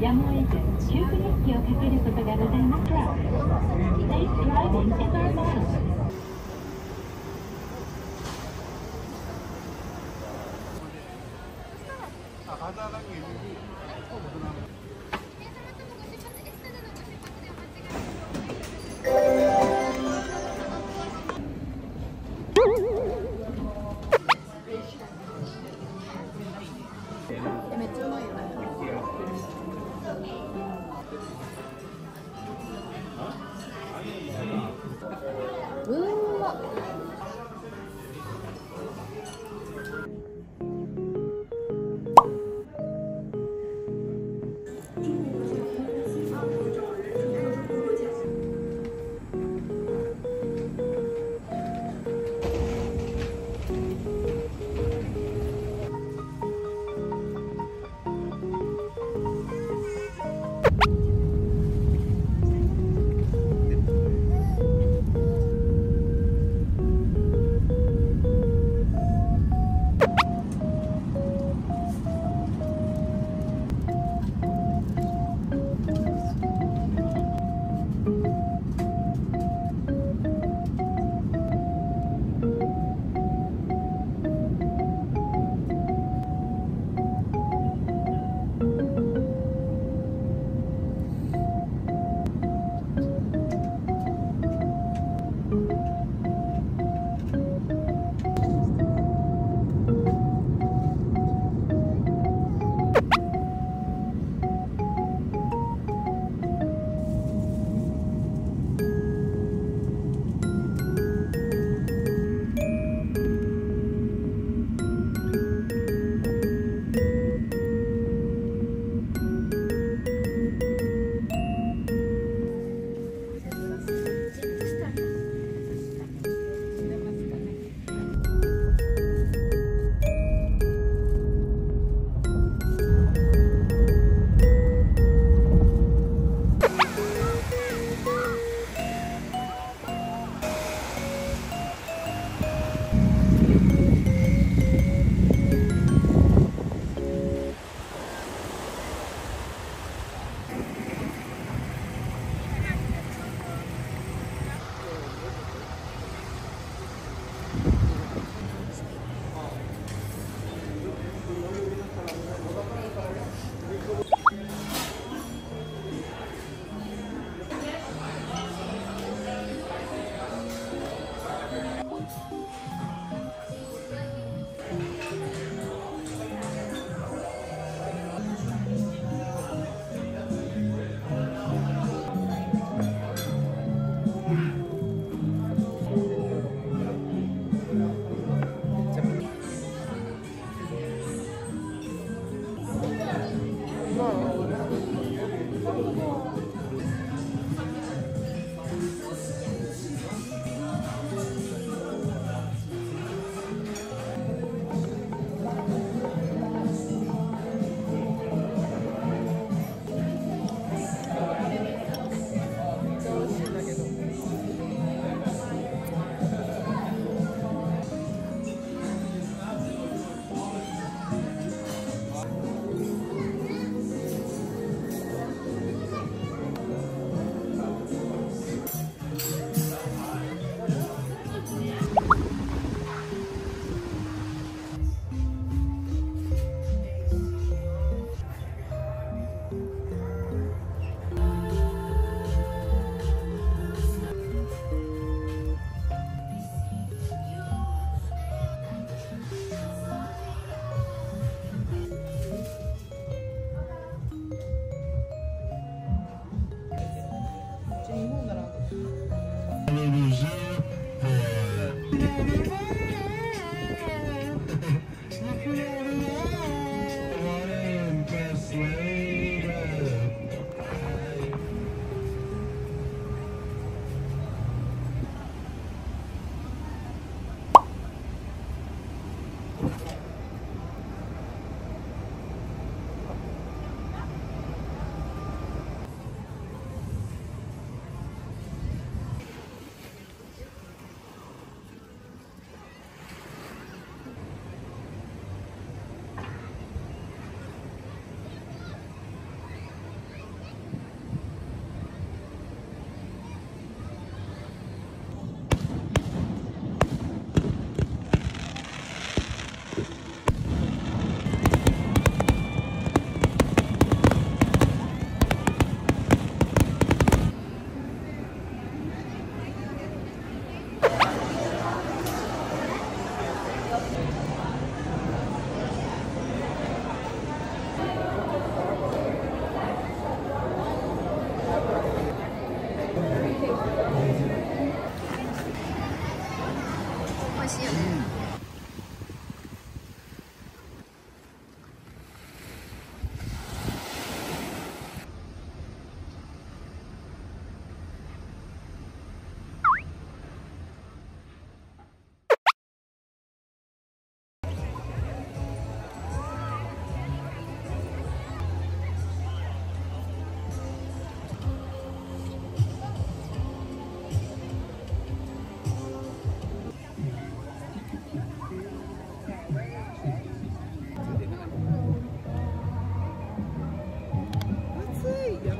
やむを得ず修復日記をかけることがございますが、Today's driving is our motto.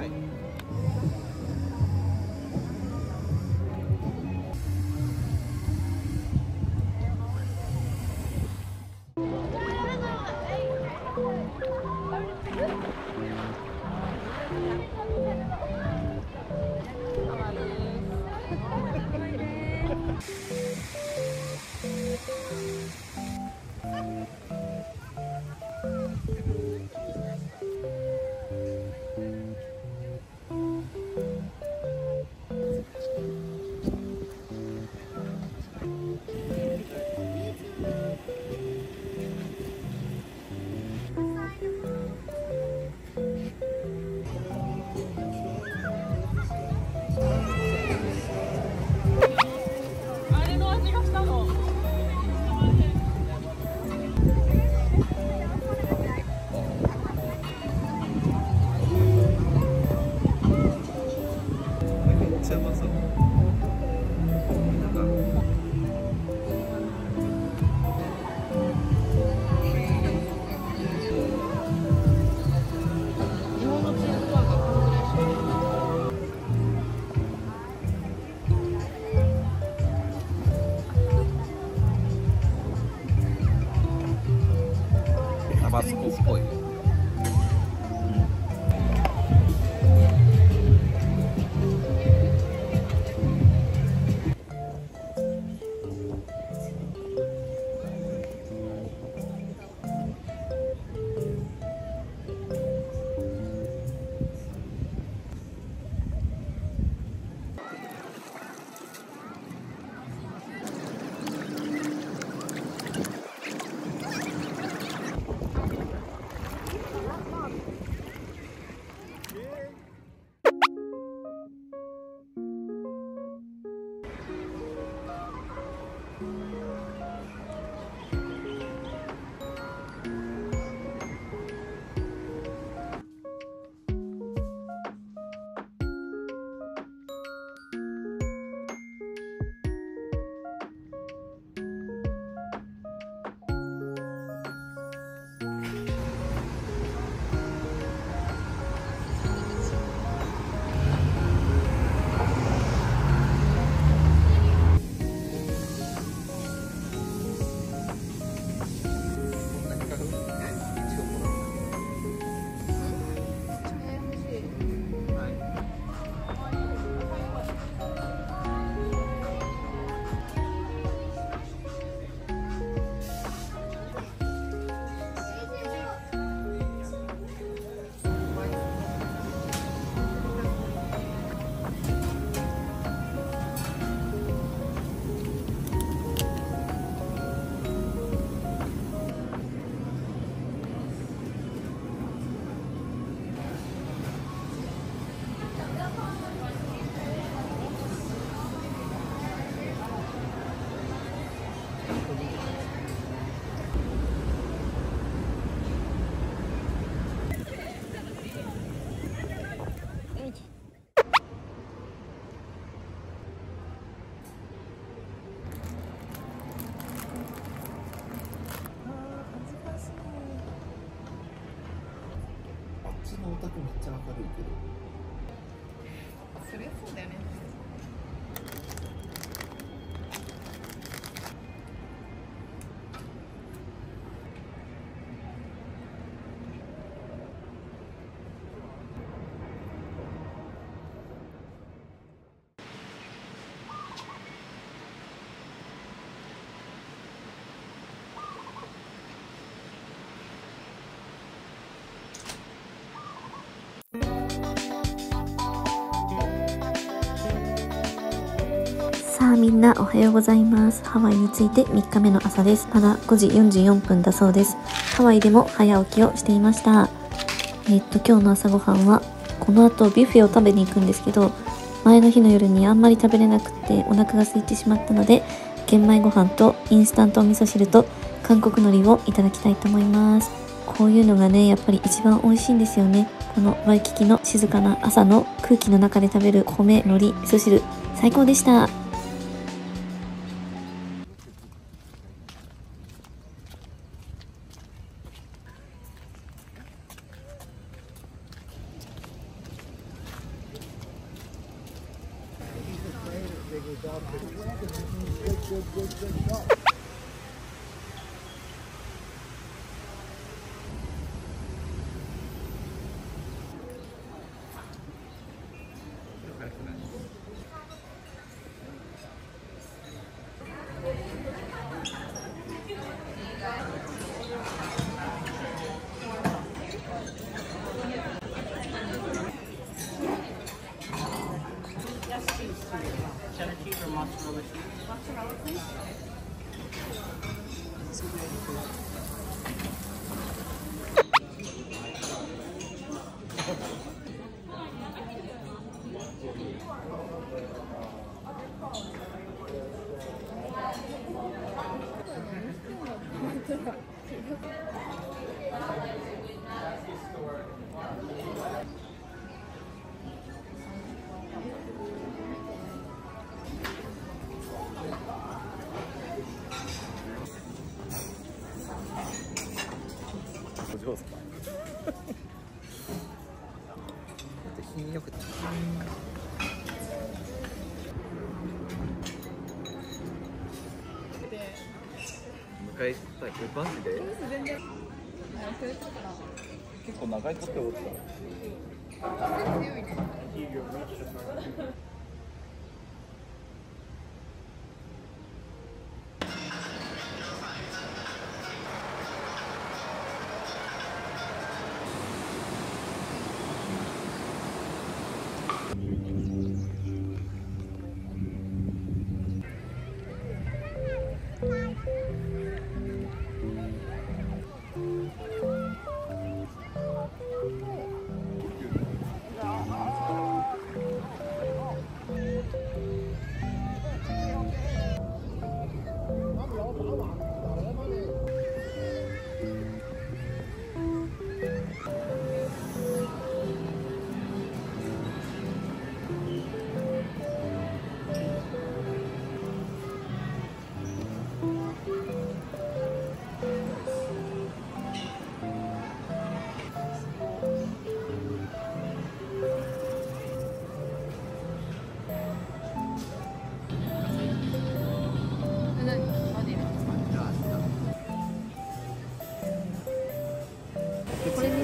right.さあみんなおはようございます。ハワイに着いて3日目の朝です。まだ5時44分だそうです。ハワイでも早起きをしていました。今日の朝ごはんはこの後ビュッフェを食べに行くんですけど、前の日の夜にあんまり食べれなくってお腹が空いてしまったので、玄米ご飯とインスタントお味噌汁と韓国海苔をいただきたいと思います。こういうのがね、やっぱり一番美味しいんですよね。このワイキキの静かな朝の空気の中で食べる米海苔味噌汁、最高でした。Good shot. Cheddar cheese or mozzarella cheese? Mozzarella, please.迎えたい。マジで結構長いこと思った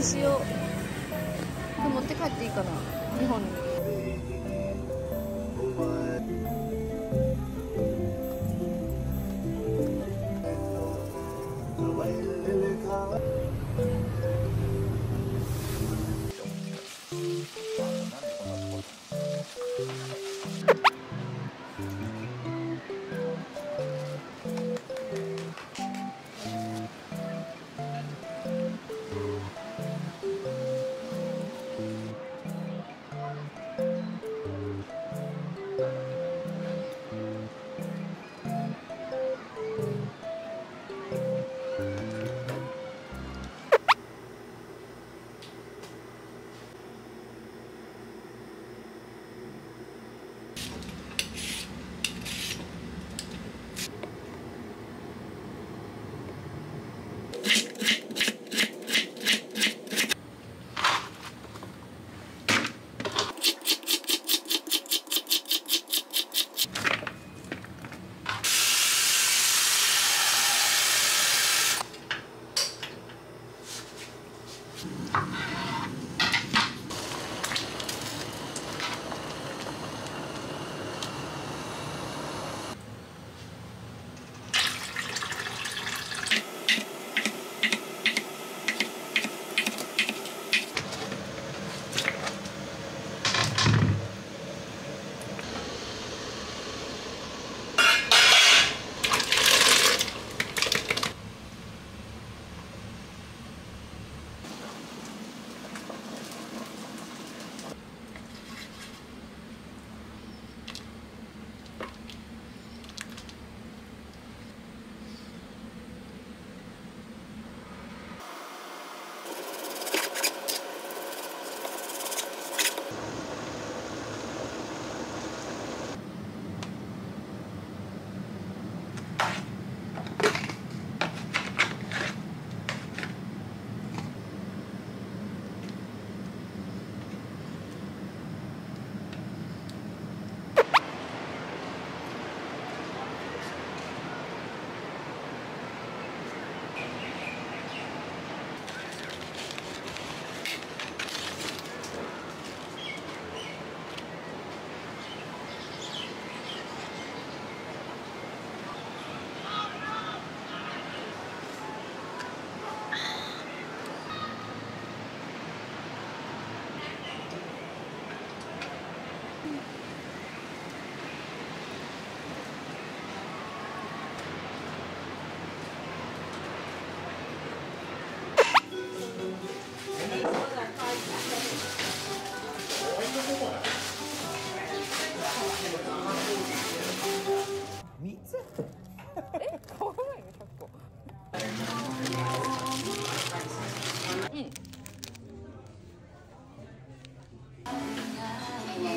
しよう。持って帰っていいかな、日本に。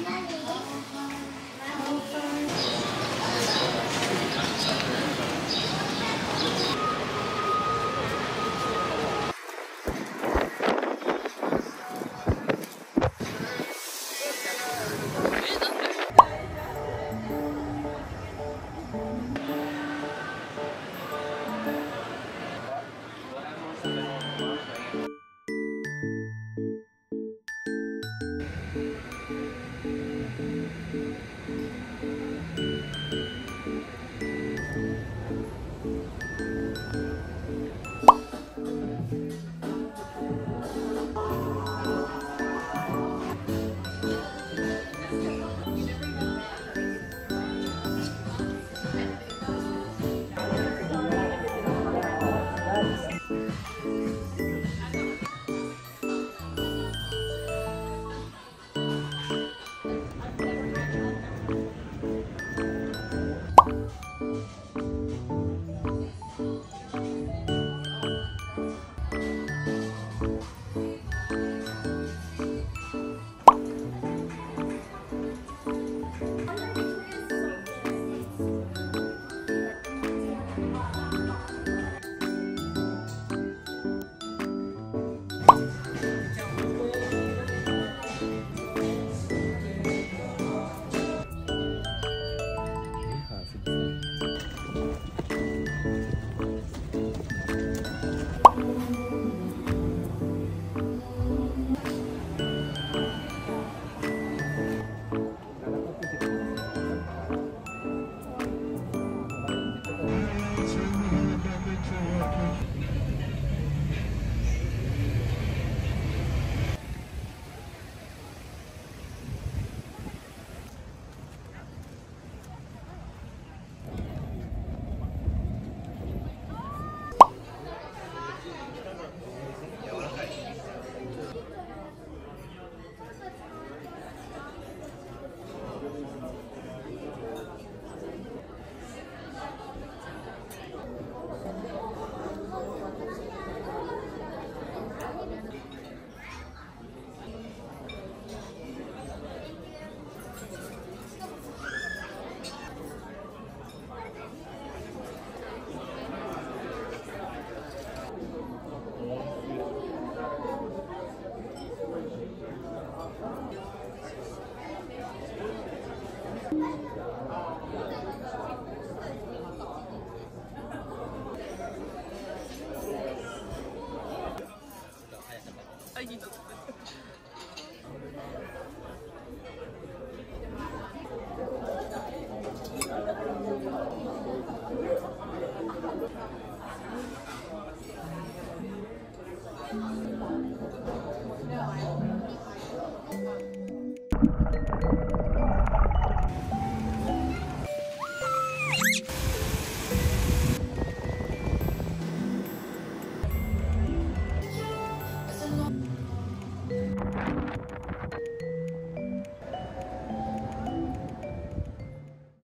何？